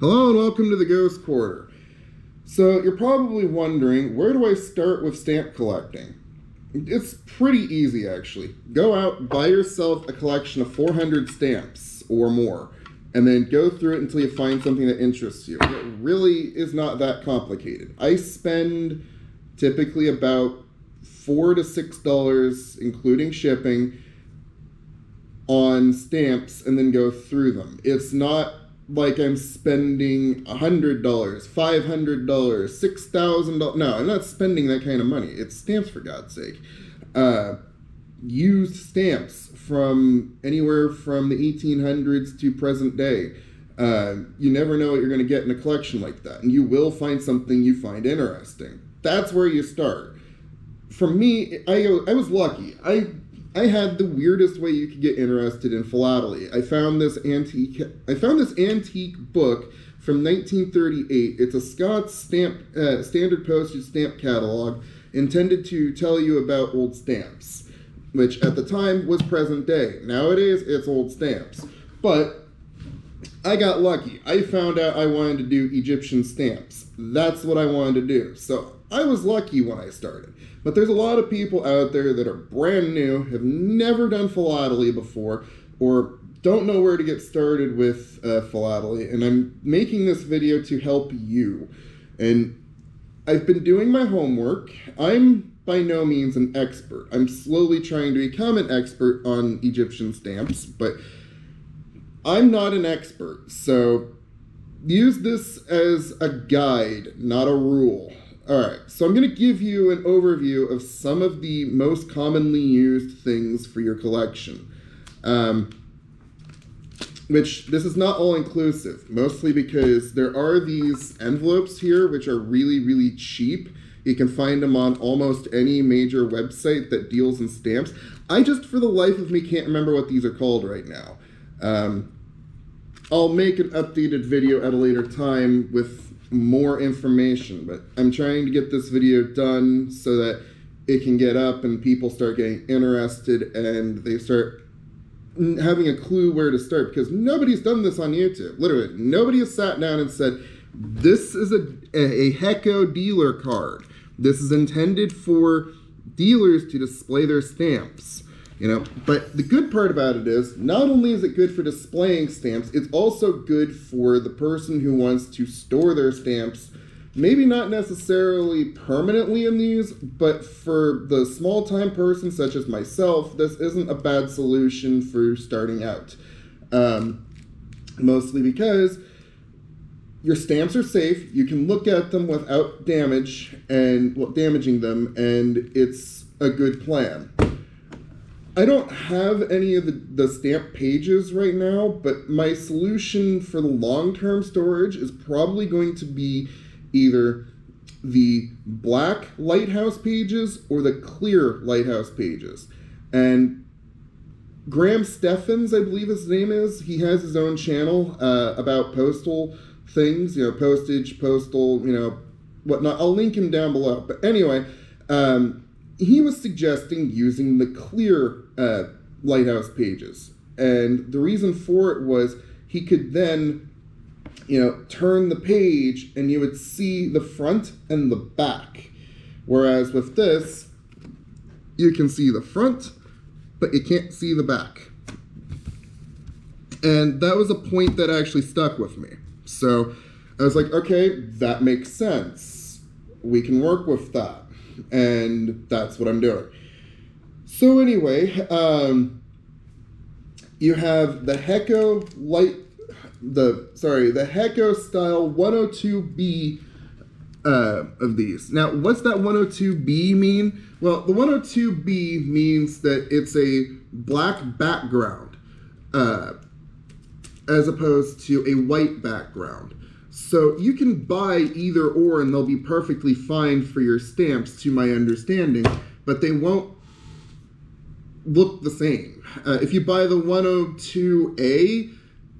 Hello and welcome to the Ghost Quarter. So you're probably wondering, where do I start with stamp collecting? It's pretty easy actually. Go out, buy yourself a collection of 400 stamps or more, and then go through it until you find something that interests you. It really is not that complicated. I spend typically about $4 to $6, including shipping, on stamps and then go through them. It's not like I'm spending $100, $500, $6,000. No, I'm not spending that kind of money. It's stamps, for God's sake. Used stamps from anywhere from the 1800s to present day. You never know what you're going to get in a collection like that, and you will find something you find interesting. That's where you start. For me, I was lucky. I had the weirdest way you could get interested in philately. I found this antique book from 1938. It's a Scott's standard postage stamp catalog intended to tell you about old stamps, which at the time was present day. Nowadays, it's old stamps. But I got lucky. I found out I wanted to do Egyptian stamps. That's what I wanted to do. So I was lucky when I started, but there's a lot of people out there that are brand new, have never done philately before, or don't know where to get started with philately, and I'm making this video to help you. And I've been doing my homework. I'm by no means an expert. I'm slowly trying to become an expert on Egyptian stamps, but I'm not an expert, so use this as a guide, not a rule. Alright, so I'm going to give you an overview of some of the most commonly used things for your collection. Which, this is not all inclusive, mostly because there are these envelopes here which are really, really cheap. You can find them on almost any major website that deals in stamps. I just, for the life of me, can't remember what these are called right now. I'll make an updated video at a later time with more information, but I'm trying to get this video done so that it can get up and people start getting interested and they start having a clue where to start, because nobody's done this on YouTube. Literally, nobody has sat down and said, this is a Hecko dealer card. This is intended for dealers to display their stamps. You know, but the good part about it is, not only is it good for displaying stamps, it's also good for the person who wants to store their stamps, maybe not necessarily permanently in these, but for the small-time person such as myself, this isn't a bad solution for starting out. Mostly because your stamps are safe, you can look at them without damaging them, and it's a good plan. I don't have any of the stamp pages right now, but my solution for the long-term storage is probably going to be either the black lighthouse pages or the clear lighthouse pages. And Graham Steffens, I believe his name is, he has his own channel about postal things, you know, postage, postal, you know, whatnot. I'll link him down below. But anyway, he was suggesting using the clear lighthouse pages, and the reason for it was he could then, you know, turn the page and you would see the front and the back, whereas with this you can see the front but you can't see the back. And that was a point that actually stuck with me, so I was like, okay, that makes sense, we can work with that. And that's what I'm doing. So anyway, you have the Heco Style 102B of these. Now, what's that 102B mean? Well, the 102B means that it's a black background as opposed to a white background. So you can buy either or, and they'll be perfectly fine for your stamps, to my understanding, but they won't look the same. If you buy the 102A,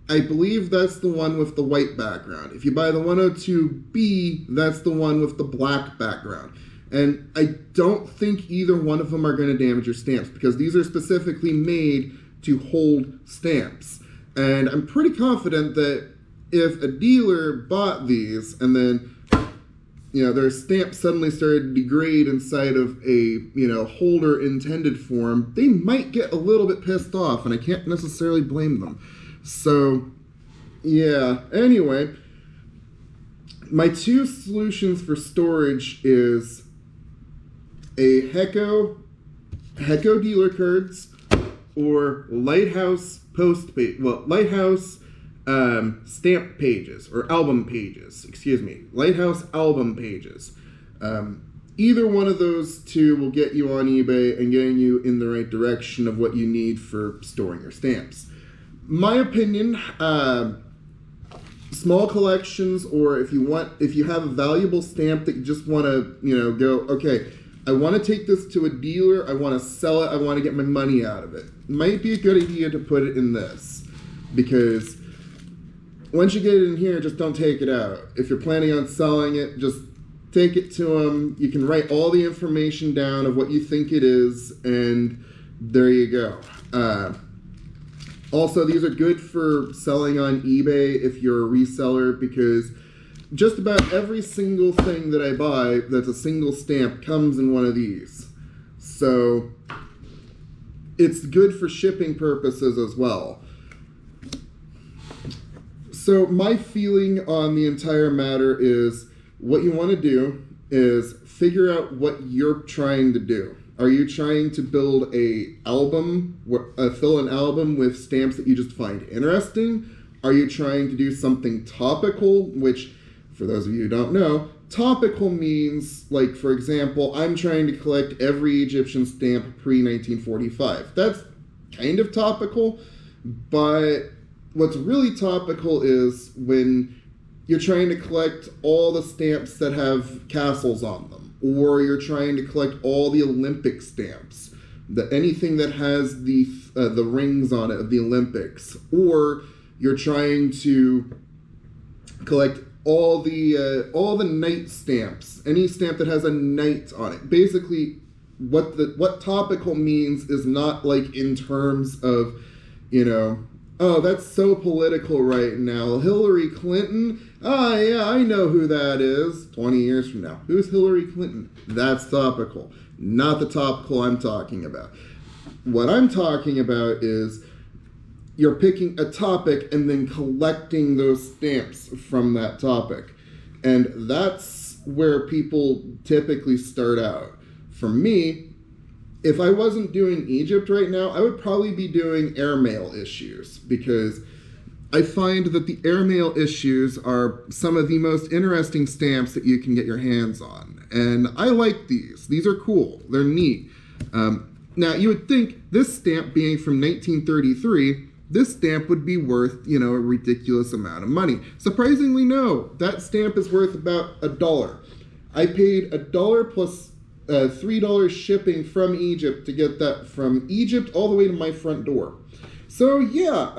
I believe that's the one with the white background. If you buy the 102B, that's the one with the black background. And I don't think either one of them are going to damage your stamps, because these are specifically made to hold stamps. And I'm pretty confident that if a dealer bought these and then, you know, their stamp suddenly started to degrade inside of a, you know, holder intended for them, they might get a little bit pissed off, and I can't necessarily blame them. So, yeah, anyway, my two solutions for storage is a Hecko dealer cards or lighthouse stamp pages or album pages. Excuse me, lighthouse album pages. Either one of those two will get you on eBay and getting you in the right direction of what you need for storing your stamps. My opinion, small collections, or if you have a valuable stamp that you just want to, you know, go, okay, I want to take this to a dealer, I want to sell it, I want to get my money out of it, might be a good idea to put it in this, because once you get it in here, just don't take it out. If you're planning on selling it, just take it to them. You can write all the information down of what you think it is, and there you go. Also, these are good for selling on eBay if you're a reseller, because just about every single thing that I buy that's a single stamp comes in one of these. So it's good for shipping purposes as well. So my feeling on the entire matter is, what you want to do is figure out what you're trying to do. Are you trying to build a album, fill an album with stamps that you just find interesting? Are you trying to do something topical, which, for those of you who don't know, topical means, like, for example, I'm trying to collect every Egyptian stamp pre-1945. That's kind of topical, but what's really topical is when you're trying to collect all the stamps that have castles on them, or you're trying to collect all the Olympic stamps, anything that has the rings on it of the Olympics, or you're trying to collect all the knight stamps, any stamp that has a knight on it. Basically, what topical means is not like in terms of, you know, oh, that's so political right now, Hillary Clinton, ah, oh, yeah, I know who that is, 20 years from now, who's Hillary Clinton? That's topical, not the topical I'm talking about. What I'm talking about is, you're picking a topic and then collecting those stamps from that topic. And that's where people typically start out. For me, if I wasn't doing Egypt right now, I would probably be doing airmail issues, because I find that the airmail issues are some of the most interesting stamps that you can get your hands on. And I like these. These are cool. They're neat. Now, you would think this stamp being from 1933... this stamp would be worth, you know, a ridiculous amount of money. Surprisingly, no. That stamp is worth about $1. I paid $1 plus $3 shipping from Egypt to get that from Egypt all the way to my front door. So, yeah,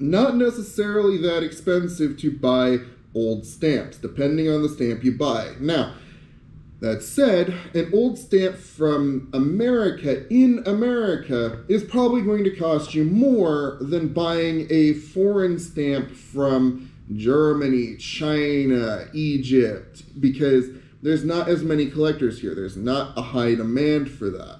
not necessarily that expensive to buy old stamps, depending on the stamp you buy. Now, that said, an old stamp from America, in America, is probably going to cost you more than buying a foreign stamp from Germany, China, Egypt, because there's not as many collectors here. There's not a high demand for that.